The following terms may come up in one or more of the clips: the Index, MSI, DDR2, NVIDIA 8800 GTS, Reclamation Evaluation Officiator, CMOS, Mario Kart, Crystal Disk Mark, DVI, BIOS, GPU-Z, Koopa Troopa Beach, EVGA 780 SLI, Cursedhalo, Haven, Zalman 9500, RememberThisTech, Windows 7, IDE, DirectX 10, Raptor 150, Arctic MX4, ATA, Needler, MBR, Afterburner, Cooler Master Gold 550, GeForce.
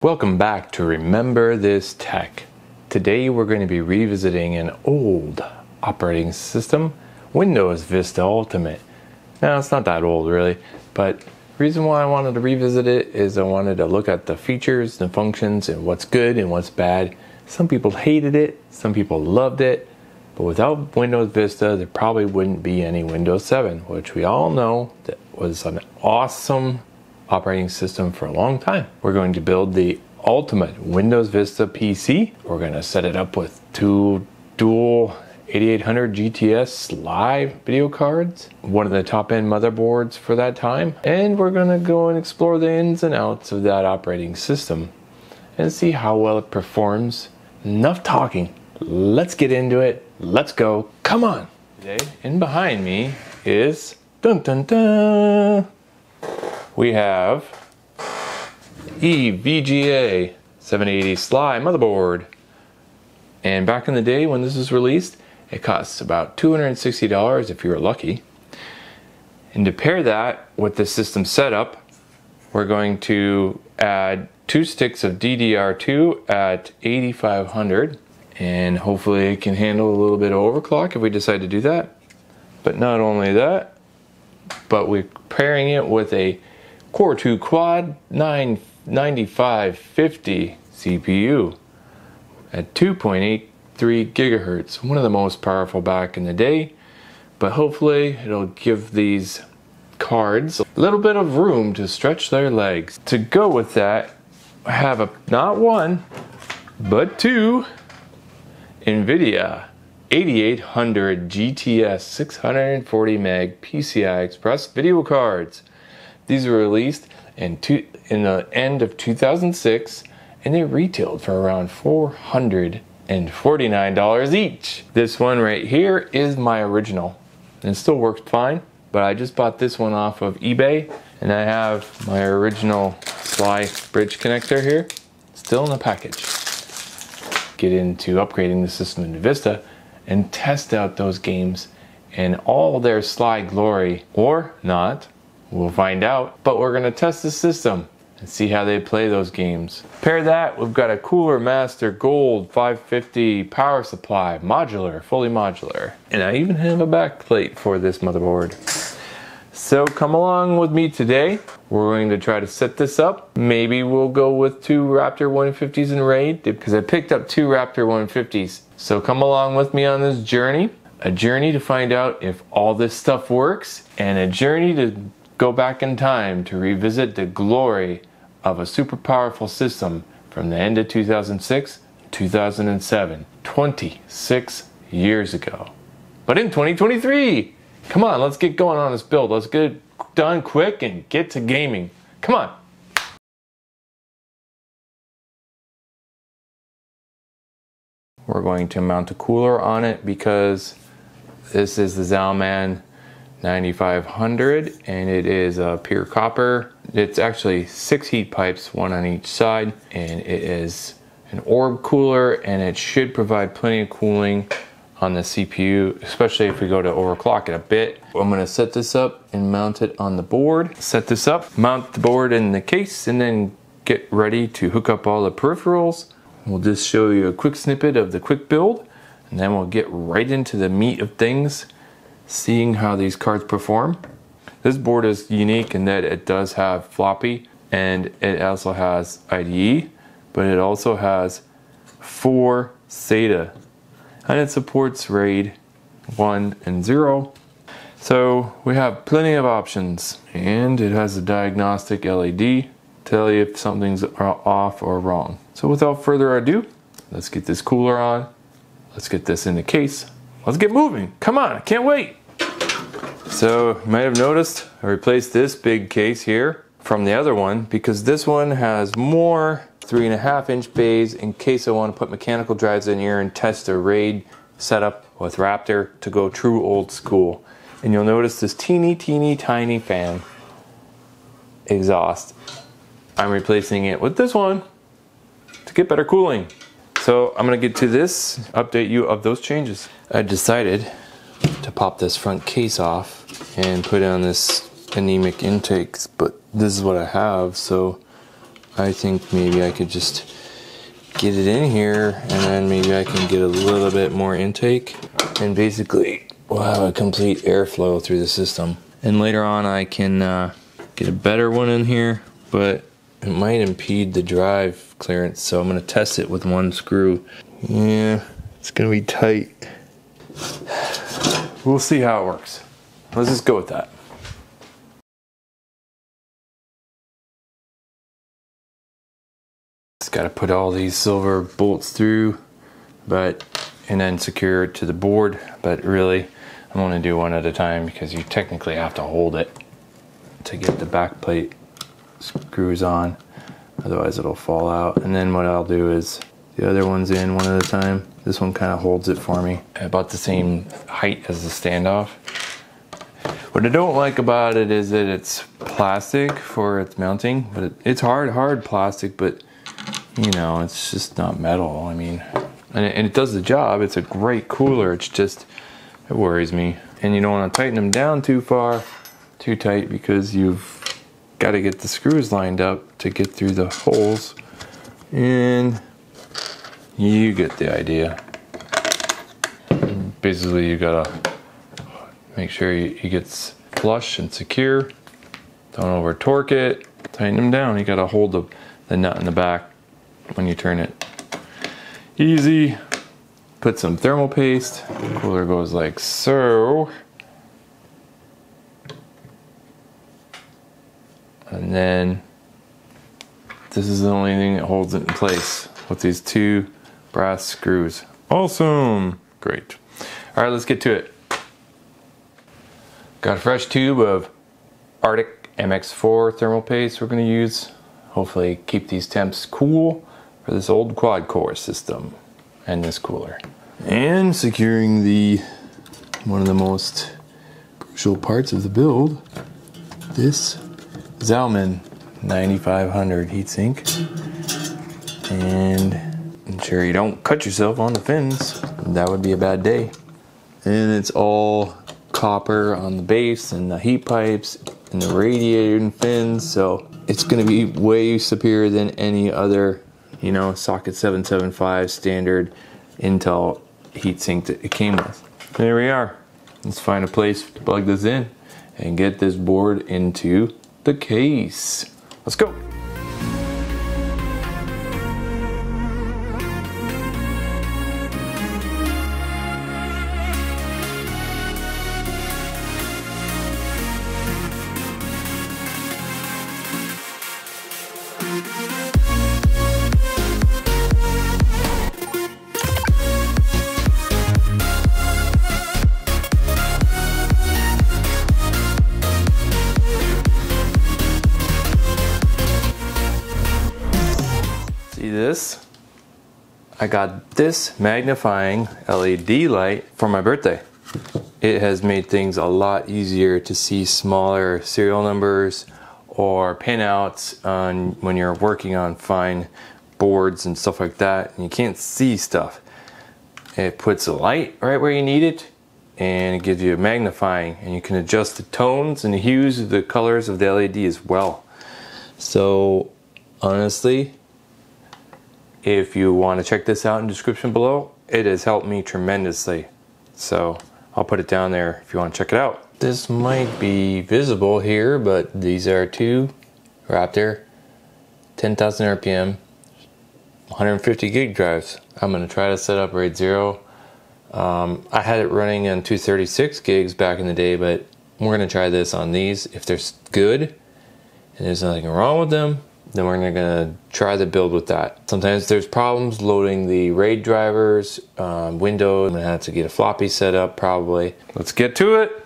Welcome back to Remember This Tech. Today we're going to be revisiting an old operating system, Windows Vista Ultimate. Now it's not that old really, but the reason why I wanted to revisit it is I wanted to look at the features and functions and what's good and what's bad. Some people hated it, some people loved it, but without Windows Vista there probably wouldn't be any Windows 7, which we all know that was an awesome operating system for a long time. We're going to build the ultimate Windows Vista PC. We're going to set it up with two dual 8800 GTS live video cards, one of the top end motherboards for that time, and we're going to go and explore the ins and outs of that operating system and see how well it performs. Enough talking, let's get into it. Let's go, come on. And behind me is dun dun dun. We have EVGA 780 SLI motherboard. And back in the day when this was released, it costs about $260 if you were lucky. And to pair that with the system setup, we're going to add two sticks of DDR2 at 8500. And hopefully it can handle a little bit of overclock if we decide to do that. But not only that, but we're pairing it with a Core 2 Quad 9550 CPU at 2.83 gigahertz, one of the most powerful back in the day, but hopefully it'll give these cards a little bit of room to stretch their legs. To go with that, I have not one, but two NVIDIA 8800 GTS 640 meg PCI Express video cards. These were released in the end of 2006, and they retailed for around $449 each. This one right here is my original, and it still works fine, but I just bought this one off of eBay, and I have my original SLI bridge connector here, still in the package. Get into upgrading the system into Vista and test out those games and all their SLI glory, or not. We'll find out, but we're gonna test the system and see how they play those games. Pair that, we've got a Cooler Master Gold 550 power supply, modular, fully modular. And I even have a backplate for this motherboard. So come along with me today. We're going to try to set this up. Maybe we'll go with two Raptor 150s in RAID, because I picked up two Raptor 150s. So come along with me on this journey. A journey to find out if all this stuff works, and a journey to go back in time to revisit the glory of a super powerful system from the end of 2006, 2007, 26 years ago. But in 2023, come on, let's get going on this build. Let's get it done quick and get to gaming. Come on. We're going to mount a cooler on it because this is the Zalman 9500, and it is a pure copper. It's actually 6 heat pipes, one on each side, and it is an orb cooler, and it should provide plenty of cooling on the CPU, especially if we go to overclock it a bit. I'm gonna set this up and mount it on the board. Set this up, mount the board in the case, and then get ready to hook up all the peripherals. We'll just show you a quick snippet of the quick build, and then we'll get right into the meat of things, seeing how these cards perform. This board is unique in that it does have floppy, and it also has IDE, but it also has 4 SATA, and it supports RAID 1 and 0. So we have plenty of options, and it has a diagnostic LED, tell you if something's off or wrong. So without further ado, let's get this cooler on, let's get this in the case, let's get moving, come on, I can't wait. So you might have noticed I replaced this big case here from the other one because this one has more 3.5-inch bays in case I want to put mechanical drives in here and test a RAID setup with Raptor to go true old school. And you'll notice this teeny tiny fan exhaust. I'm replacing it with this one to get better cooling. So I'm gonna get to this, update you of those changes. I decided to pop this front case off and put on this anemic intakes, but this is what I have, so I think maybe I could just get it in here, and then maybe I can get a little bit more intake, and basically we'll have a complete airflow through the system. And later on I can get a better one in here, but it might impede the drive clearance, so I'm gonna test it with one screw. Yeah, it's gonna be tight. We'll see how it works. Let's just go with that. Just gotta put all these silver bolts through, but and then secure it to the board, but really I'm gonna do one at a time because you technically have to hold it to get the back plate screws on, otherwise it'll fall out. And then what I'll do is the other one's in one at a time. This one kind of holds it for me about the same height as the standoff. What I don't like about it is that it's plastic for its mounting, but it's hard plastic, but you know, it's just not metal. I mean, and it does the job. It's a great cooler. It's just, it worries me. And you don't want to tighten them down too far, too tight, because you've got to get the screws lined up to get through the holes. And you get the idea. Basically, you gotta make sure it gets flush and secure. Don't over torque it. Tighten them down. You gotta hold the nut in the back when you turn it. Easy. Put some thermal paste. Cooler goes like so. And then this is the only thing that holds it in place with these two brass screws. Awesome. Great. All right, let's get to it. Got a fresh tube of Arctic MX4 thermal paste we're going to use. Hopefully keep these temps cool for this old quad core system and this cooler. And securing the one of the most crucial parts of the build, this Zalman 9500 heatsink, and ensure you don't cut yourself on the fins. That would be a bad day. And it's all copper on the base and the heat pipes and the radiator and fins, so it's gonna be way superior than any other, you know, socket 775 standard Intel heatsink that it came with. There we are. Let's find a place to plug this in and get this board into the case. Let's go. This, I got this magnifying LED light for my birthday. It has made things a lot easier to see smaller serial numbers or pinouts on when you're working on fine boards and stuff like that, and you can't see stuff. It puts a light right where you need it, and it gives you a magnifying, and you can adjust the tones and the hues of the colors of the LED as well. So honestly, if you want to check this out in the description below, it has helped me tremendously. So I'll put it down there if you want to check it out. This might be visible here, but these are two Raptor 10,000 RPM 150 gig drives. I'm going to try to set up RAID 0. I had it running on 236 gigs back in the day, but we're going to try this on these. If they're good and there's nothing wrong with them, then we're gonna try the build with that. Sometimes there's problems loading the RAID drivers, Windows. I'm gonna have to get a floppy set up probably. Let's get to it.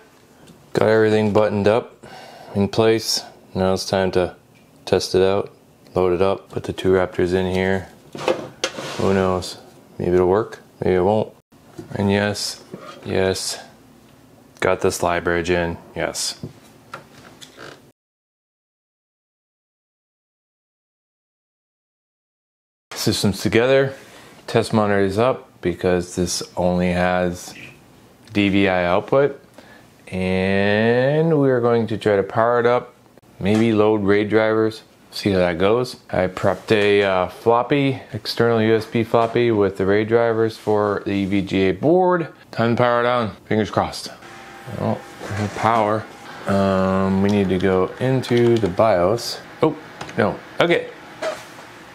Got everything buttoned up in place. Now it's time to test it out, load it up, put the two Raptors in here. Who knows? Maybe it'll work, maybe it won't. And yes, yes, got the slide bridge in, yes. Systems together, test monitor is up because this only has DVI output, and we're going to try to power it up, maybe load RAID drivers. see how that goes. I prepped a floppy, external USB floppy with the RAID drivers for the EVGA board. Time to power it on, fingers crossed. Oh, power. We need to go into the BIOS. Oh, no, okay.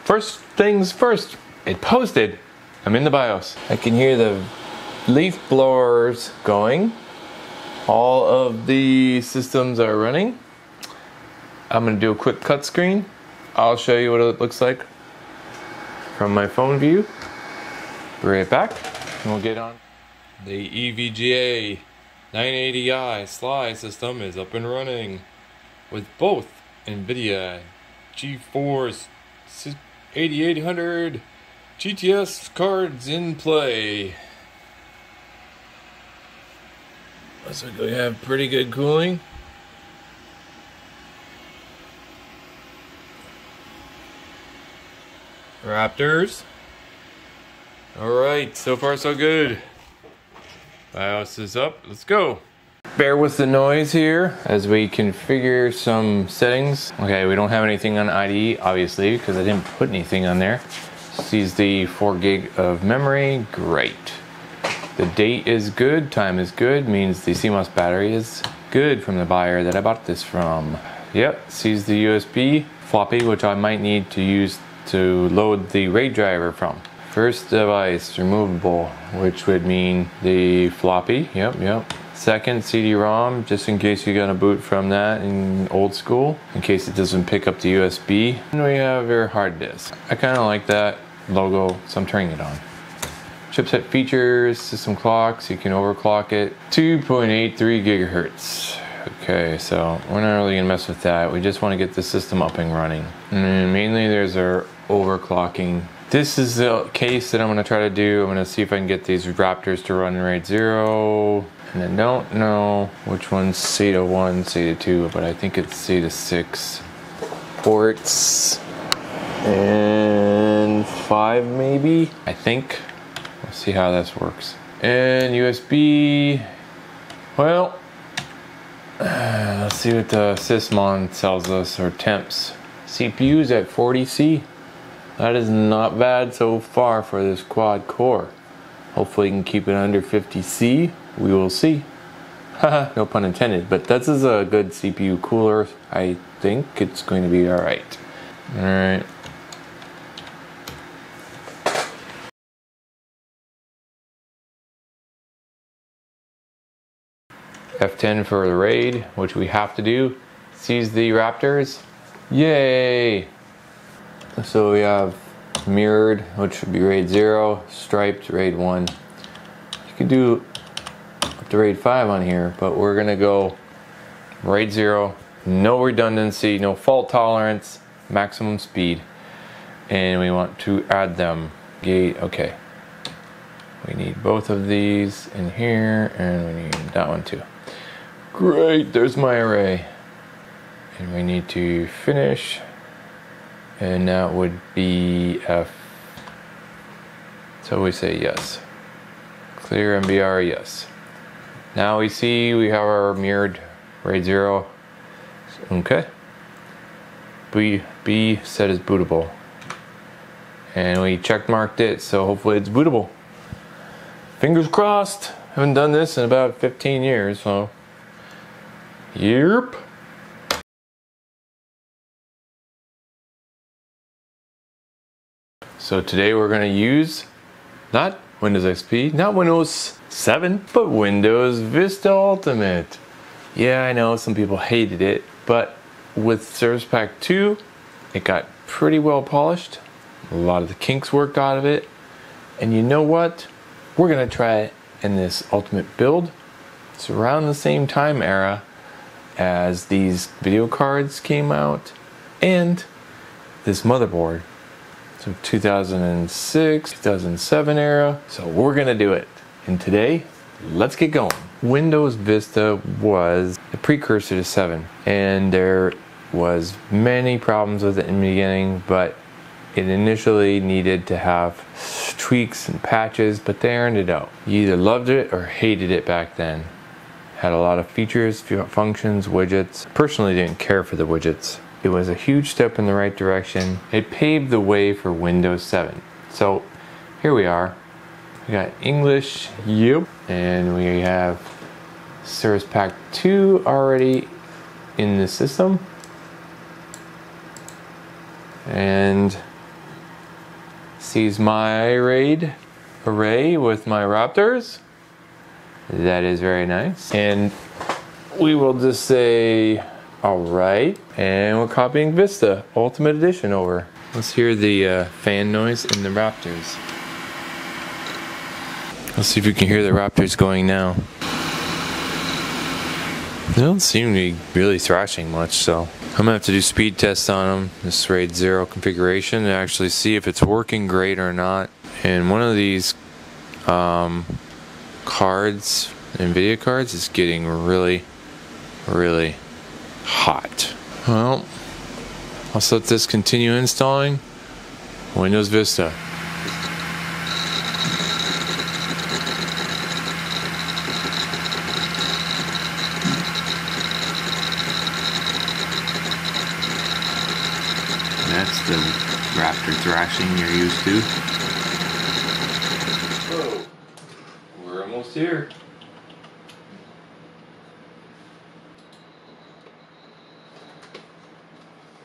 First things first, it posted. I'm in the BIOS. I can hear the leaf blowers going. All of the systems are running. I'm gonna do a quick cut screen. I'll show you what it looks like from my phone view. Be right back, and we'll get on. The EVGA 980i SLI system is up and running with both NVIDIA GeForce 8800 GTS cards in play. Looks like we have pretty good cooling. Raptors. Alright, so far so good. BIOS is up, let's go. Bear with the noise here as we configure some settings. Okay, we don't have anything on IDE, obviously, because I didn't put anything on there. Sees the 4 GB of memory, great. The date is good, time is good, means the CMOS battery is good from the buyer that I bought this from. Yep, sees the USB floppy, which I might need to use to load the RAID driver from. First device, removable, which would mean the floppy, yep. Second, CD-ROM, just in case you're gonna boot from that in old school, in case it doesn't pick up the USB. And we have your hard disk. I kinda like that logo, so I'm turning it on. Chipset features, system clocks, you can overclock it. 2.83 gigahertz. Okay, so we're not really gonna mess with that. We just wanna get the system up and running. And mainly there's our overclocking. This is the case that I'm gonna try to do. I'm gonna see if I can get these Raptors to run RAID 0. And I don't know which one's SATA 1, SATA 2, but I think it's SATA 6 ports. And 5 maybe, I think. We'll see how this works. And USB, well, let's see what the Sysmon tells us, or temps. CPU's at 40C. That is not bad so far for this quad core. Hopefully you can keep it under 50C. We will see. Haha, no pun intended, but this is a good CPU cooler. I think it's going to be all right. All right. F10 for the RAID, which we have to do. Seize the Raptors. Yay! So we have mirrored, which should be RAID 0, striped RAID 1. You could do up to RAID 5 on here, but we're gonna go RAID 0, no redundancy, no fault tolerance, maximum speed. And we want to add them. Gate, okay. We need both of these in here, and we need that one too. Great, there's my array. And we need to finish, and that would be F. So we say yes. Clear MBR, yes. Now we see we have our mirrored RAID 0. Okay. B set as bootable. And we check marked it, so hopefully it's bootable. Fingers crossed. Haven't done this in about 15 years, so. Yep. So today we're gonna use not Windows XP, not Windows 7, but Windows Vista Ultimate. Yeah, I know some people hated it, but with Service Pack 2, it got pretty well polished. A lot of the kinks worked out of it. And you know what? We're gonna try it in this Ultimate build. It's around the same time era as these video cards came out and this motherboard. So 2006, 2007 era. So we're gonna do it. And today, let's get going. Windows Vista was a precursor to 7, and there was many problems with it in the beginning, but it initially needed to have tweaks and patches, but they earned it out. You either loved it or hated it back then. Had a lot of features, functions, widgets. Personally didn't care for the widgets. It was a huge step in the right direction. It paved the way for Windows 7. So here we are. We got English, yep. And we have Service Pack 2 already in the system. And sees my RAID array with my Raptors. That is very nice. And we will just say, all right, and we're copying Vista Ultimate Edition over. Let's hear the fan noise in the Raptors. Let's see if you can hear the Raptors going now. They don't seem to be really thrashing much, so I'm gonna have to do speed tests on them. This RAID 0 configuration to actually see if it's working great or not. And one of these cards, NVIDIA cards, is getting really, really hot. Well, I'll let this continue installing Windows Vista. That's the Raptor thrashing you're used to. Whoa, we're almost here.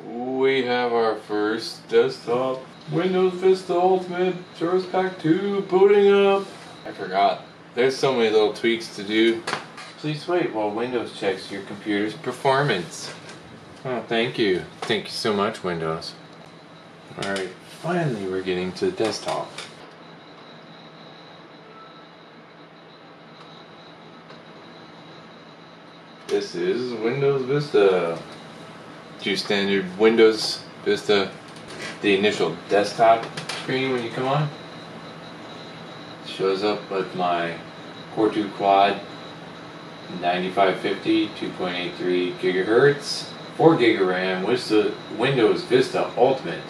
We have our first desktop Windows Vista Ultimate Service Pack 2 booting up. I forgot. There's so many little tweaks to do. Please wait while Windows checks your computer's performance. Oh, thank you. Thank you so much, Windows. Alright, finally we're getting to the desktop. This is Windows Vista. Your standard Windows Vista, the initial desktop screen when you come on. It shows up with my Core 2 Quad 9550, 2.83 gigahertz, 4 GB RAM with the Windows Vista Ultimate.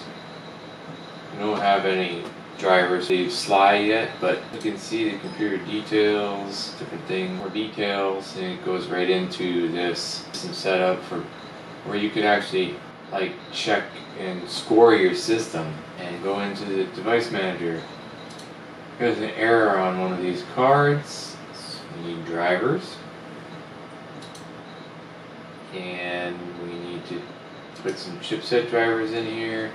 I don't have any drivers to SLI yet, but you can see the computer details, different things, more details, and it goes right into this system setup for where you could actually like check and score your system and go into the device manager. There's an error on one of these cards. So we need drivers. And we need to put some chipset drivers in here.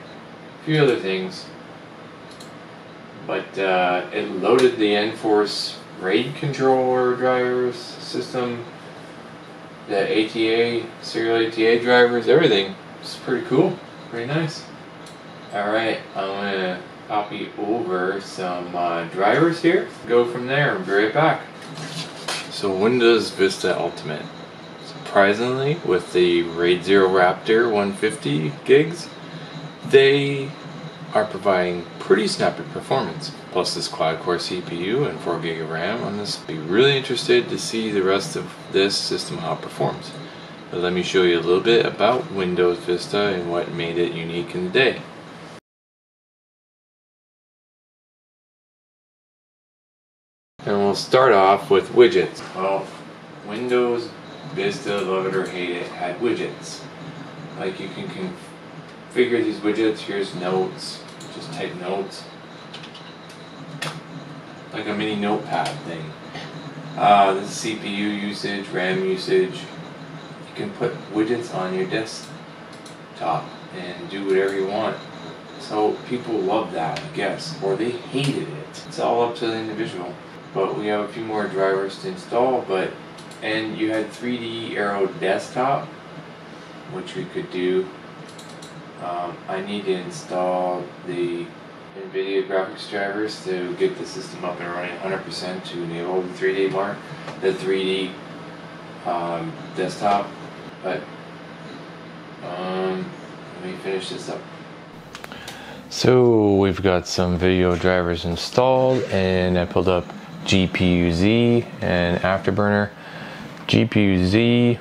A few other things. But it loaded the NForce RAID controller drivers system. The ATA, serial ATA drivers, everything. It's pretty cool, pretty nice. Alright, I'm gonna copy over some drivers here. Go from there and be right back. So Windows Vista Ultimate. Surprisingly, with the RAID 0 Raptor 150 gigs, they are providing pretty snappy performance. Plus this quad-core CPU and 4 GB of RAM on this. Be really interested to see the rest of this system how it performs. But let me show you a little bit about Windows Vista and what made it unique in the day. And we'll start off with widgets. Well, Windows Vista, love it or hate it, had widgets. Like you can configure these widgets. Here's notes. Just type notes. Like a mini notepad thing. This is CPU usage, RAM usage. You can put widgets on your desktop and do whatever you want. So people love that, I guess, or they hated it. It's all up to the individual. But we have a few more drivers to install, and you had 3D Aero Desktop, which we could do. I need to install the NVIDIA graphics drivers to get the system up and running 100% to enable the 3D mark, the 3D desktop, but let me finish this up. So we've got some video drivers installed, and I pulled up GPU-Z and Afterburner. GPU-Z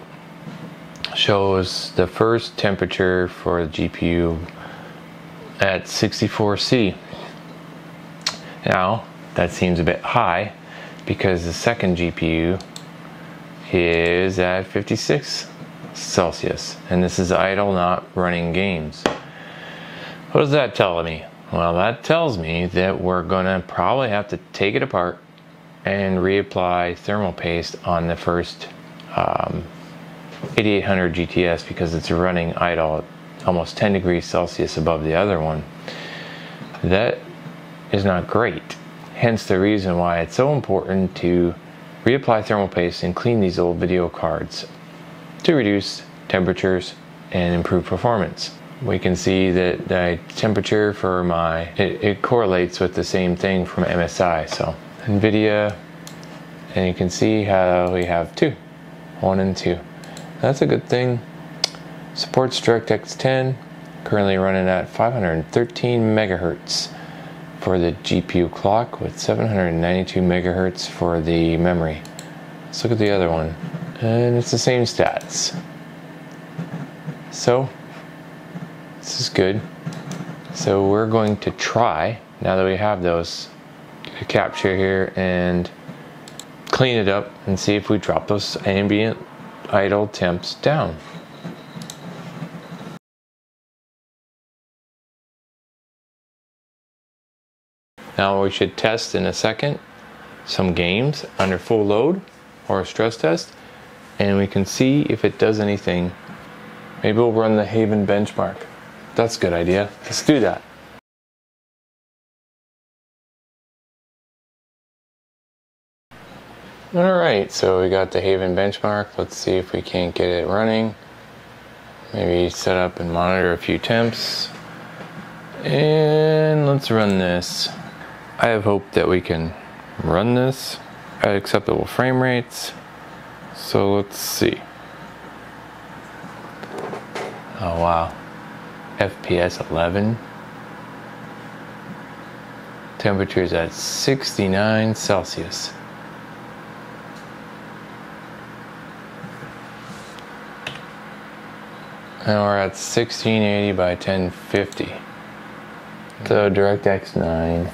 shows the first temperature for the GPU at 64°C. Now that seems a bit high because the second GPU is at 56 Celsius, and this is idle, not running games. What does that tell me? Well, that tells me that we're gonna probably have to take it apart and reapply thermal paste on the first 8800 GTS because it's running idle at almost 10 degrees Celsius above the other one. That is not great. Hence the reason why it's so important to reapply thermal paste and clean these old video cards to reduce temperatures and improve performance. We can see that the temperature for my, it correlates with the same thing from MSI, so NVIDIA, and you can see how we have two, 1 and 2. That's a good thing. Supports DirectX 10, currently running at 513 megahertz for the GPU clock with 792 megahertz for the memory. Let's look at the other one, and it's the same stats. So this is good. So we're going to try, now that we have those, to capture here and clean it up and see if we drop those ambient idle temps down. Now we should test in a second some games under full load or a stress test, and we can see if it does anything. Maybe we'll run the Haven benchmark. That's a good idea. Let's do that. All right, so we got the Haven benchmark. Let's see if we can't get it running. Maybe set up and monitor a few temps. And let's run this. I have hope that we can run this at acceptable frame rates. So let's see. Oh wow. FPS 11. Temperature's at 69 Celsius. And we're at 1680 by 1050. So DirectX 9.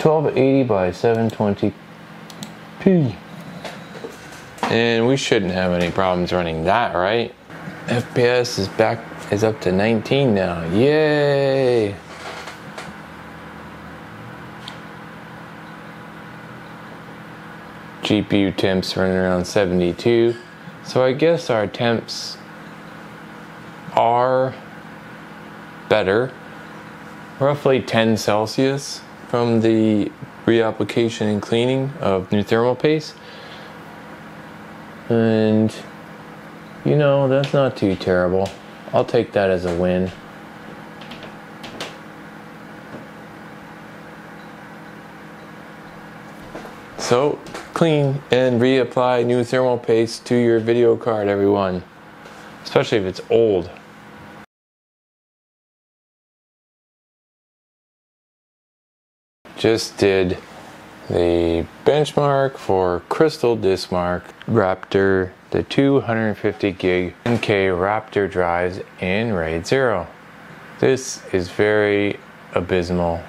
1280 by 720p. And we shouldn't have any problems running that, right? FPS is back, is up to 19 now. Yay! GPU temps running around 72. So I guess our temps are better. Roughly 10 Celsius from the reapplication and cleaning of new thermal paste. And you know, that's not too terrible. I'll take that as a win. So, clean and reapply new thermal paste to your video card, everyone. Especially if it's old. Just did the benchmark for Crystal Disk Mark Raptor, the 250 gig NK Raptor drives in RAID 0. This is very abysmal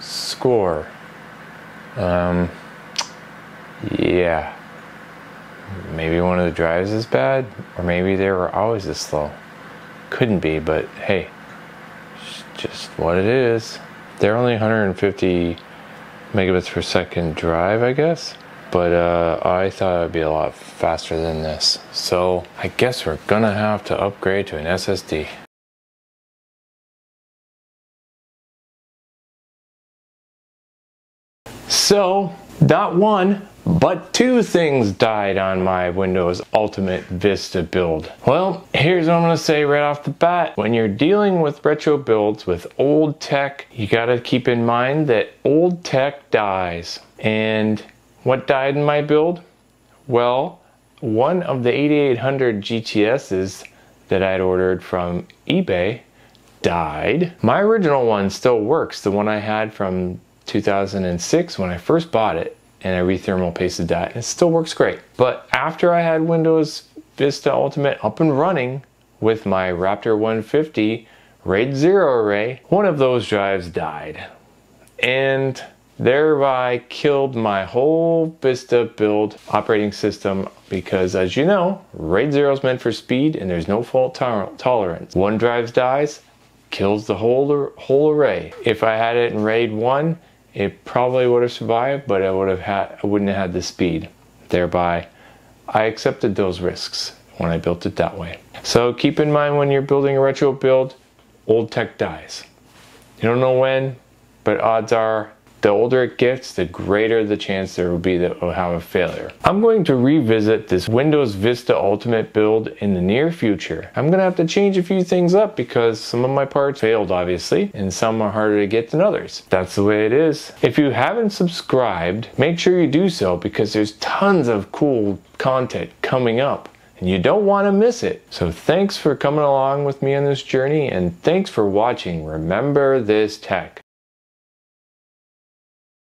score. Yeah, maybe one of the drives is bad, or maybe they were always this slow. Couldn't be, but hey, it's just what it is. They're only 150 megabits per second drive, I guess, but I thought it would be a lot faster than this, so I guess we're gonna have to upgrade to an SSD. So not one but two things died on my Windows Ultimate Vista build. Well, here's what I'm gonna say right off the bat. When you're dealing with retro builds with old tech, you gotta keep in mind that old tech dies. And what died in my build? Well, one of the 8800 GTSs that I'd ordered from eBay died. My original one still works, the one I had from 2006 when I first bought it. And I re-thermal pasted that, and it still works great. But after I had Windows Vista Ultimate up and running with my Raptor 150 RAID 0 array, one of those drives died. And thereby killed my whole Vista build operating system because, as you know, RAID 0 is meant for speed and there's no fault tolerance. OneDrive dies, kills the whole array. If I had it in RAID 1, it probably would have survived, but I wouldn't have had the speed. Thereby, I accepted those risks when I built it that way. So keep in mind when you're building a retro build, old tech dies. You don't know when, but odds are the older it gets, the greater the chance there will be that we'll have a failure. I'm going to revisit this Windows Vista Ultimate build in the near future. I'm gonna have to change a few things up because some of my parts failed, obviously, and some are harder to get than others. That's the way it is. If you haven't subscribed, make sure you do so because there's tons of cool content coming up. And you don't want to miss it. So thanks for coming along with me on this journey, and thanks for watching Remember This Tech.